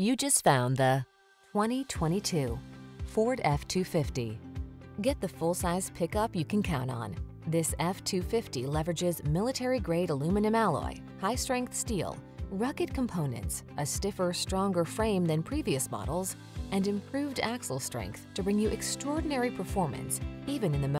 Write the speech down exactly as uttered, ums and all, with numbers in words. You just found the twenty twenty-two Ford F two fifty. Get the full-size pickup you can count on. This F two fifty leverages military-grade aluminum alloy, high-strength steel, rugged components, a stiffer, stronger frame than previous models, and improved axle strength to bring you extraordinary performance, even in the